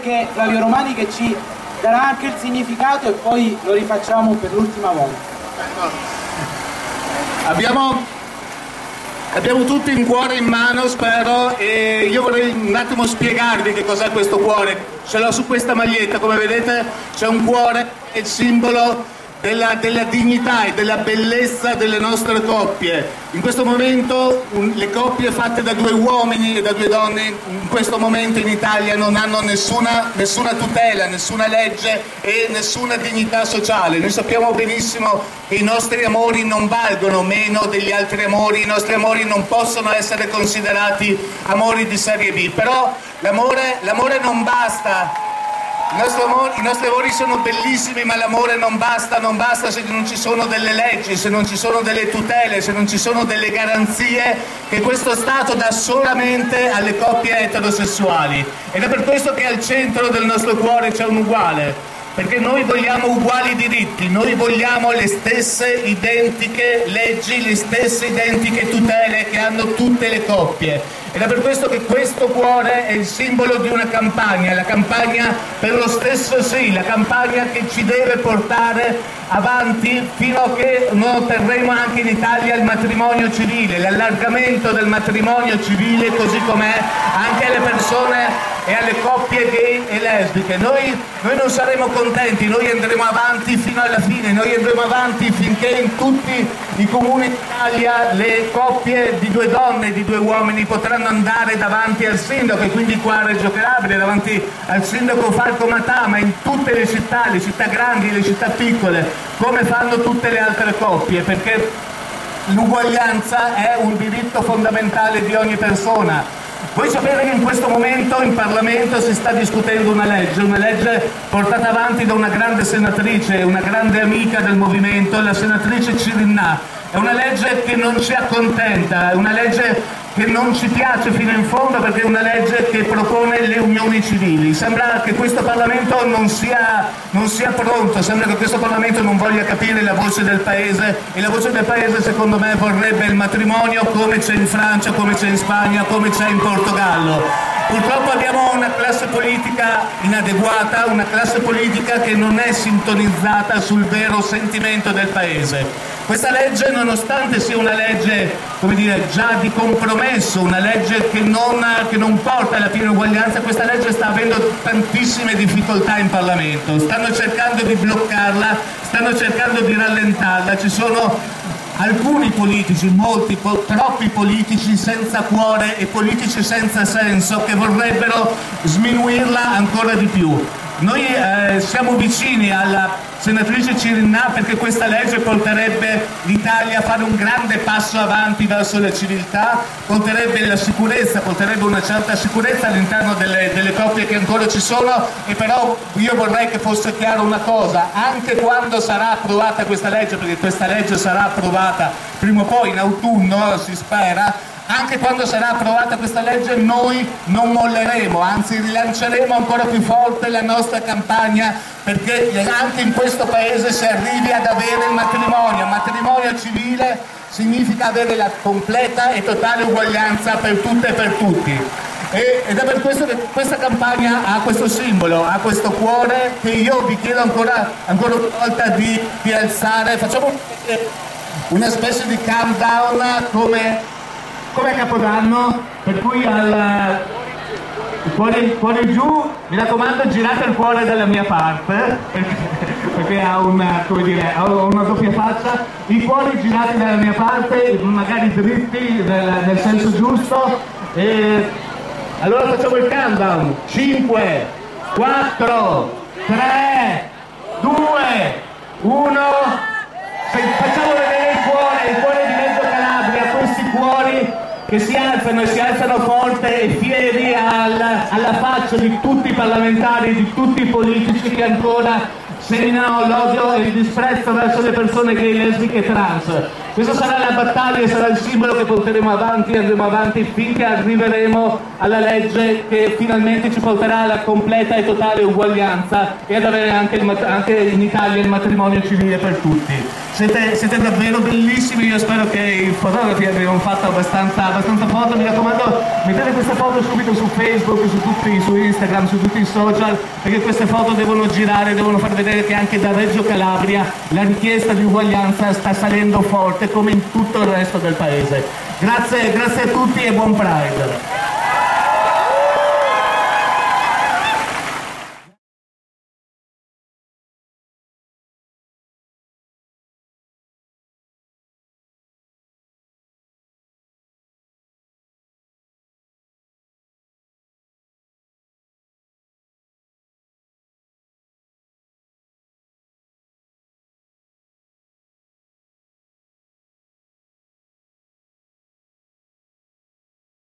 Che Flavio Romani che ci darà anche il significato e poi lo rifacciamo per l'ultima volta. Abbiamo tutti un cuore in mano, spero, e io vorrei un attimo spiegarvi che cos'è questo cuore. Ce l'ho su questa maglietta, come vedete c'è un cuore, è il simbolo della dignità e della bellezza delle nostre coppie. In questo momento le coppie fatte da due uomini e da due donne in questo momento in Italia non hanno nessuna tutela, nessuna legge e nessuna dignità sociale. Noi sappiamo benissimo che i nostri amori non valgono meno degli altri amori, i nostri amori non possono essere considerati amori di serie B, però l'amore non basta. I nostri amori sono bellissimi, ma l'amore non basta se non ci sono delle leggi, se non ci sono delle tutele, se non ci sono delle garanzie che questo Stato dà solamente alle coppie eterosessuali. Ed è per questo che al centro del nostro cuore c'è un uguale, perché noi vogliamo uguali diritti, noi vogliamo le stesse identiche leggi, le stesse identiche tutele che hanno tutte le coppie. Ed è per questo che questo cuore è il simbolo di una campagna, la campagna per lo stesso sì, la campagna che ci deve portare avanti fino a che non otterremo anche in Italia il matrimonio civile, l'allargamento del matrimonio civile così com'è anche alle persone e alle coppie gay e lesbiche. Noi non saremo contenti, noi andremo avanti fino alla fine, noi andremo avanti finché in tutti i comuni d'Italia le coppie di due donne e di due uomini potranno andare davanti al sindaco, e quindi qua a Reggio Calabria, davanti al sindaco Falco Matama, in tutte le città grandi, le città piccole, come fanno tutte le altre coppie, perché l'uguaglianza è un diritto fondamentale di ogni persona. Voi sapete che in questo momento in Parlamento si sta discutendo una legge portata avanti da una grande senatrice, una grande amica del movimento, la senatrice Cirinnà. È una legge che non ci accontenta, è una legge che non ci piace fino in fondo perché è una legge che propone le unioni civili. Sembra che questo Parlamento non sia pronto, sembra che questo Parlamento non voglia capire la voce del Paese, e la voce del Paese secondo me vorrebbe il matrimonio come c'è in Francia, come c'è in Spagna, come c'è in Portogallo. Purtroppo abbiamo una classe politica inadeguata, una classe politica che non è sintonizzata sul vero sentimento del Paese. Questa legge, nonostante sia una legge, come dire, già di compromesso, una legge che non porta alla piena uguaglianza, questa legge sta avendo tantissime difficoltà in Parlamento. Stanno cercando di bloccarla, stanno cercando di rallentarla, ci sono alcuni politici, molti, troppi politici senza cuore e politici senza senso che vorrebbero sminuirla ancora di più. Noi siamo vicini alla senatrice Cirinnà perché questa legge porterebbe l'Italia a fare un grande passo avanti verso la civiltà, porterebbe la sicurezza, porterebbe una certa sicurezza all'interno delle coppie che ancora ci sono. E però io vorrei che fosse chiaro una cosa: anche quando sarà approvata questa legge, perché questa legge sarà approvata prima o poi in autunno, si spera, anche quando sarà approvata questa legge noi non molleremo, anzi rilanceremo ancora più forte la nostra campagna perché anche in questo Paese si arrivi ad avere il matrimonio. Il matrimonio civile significa avere la completa e totale uguaglianza per tutte e per tutti. Ed è per questo che questa campagna ha questo simbolo, ha questo cuore che io vi chiedo ancora una volta di alzare. Facciamo una specie di countdown come Capodanno, per cui al cuore giù, mi raccomando, girate il cuore dalla mia parte perché ha una doppia faccia. I cuori girati dalla mia parte, magari dritti nel senso giusto, e allora facciamo il countdown: 5 4 3 2 1. Facciamo vedere il cuore di Reggio Calabria, questi cuori che si alzano forte e fieri alla faccia di tutti i parlamentari, di tutti i politici che ancora seminano l'odio e il disprezzo verso le persone gay, lesbiche e trans. Questa sarà la battaglia, sarà il simbolo che porteremo avanti, andremo avanti finché arriveremo alla legge che finalmente ci porterà alla completa e totale uguaglianza e ad avere anche in Italia il matrimonio civile per tutti. Siete davvero bellissimi, io spero che i fotografi abbiano fatto abbastanza foto, mi raccomando mettete queste foto subito su Facebook, su Instagram, su tutti i social, perché queste foto devono girare, devono far vedere che anche da Reggio Calabria la richiesta di uguaglianza sta salendo forte come in tutto il resto del paese. Grazie a tutti e buon Pride!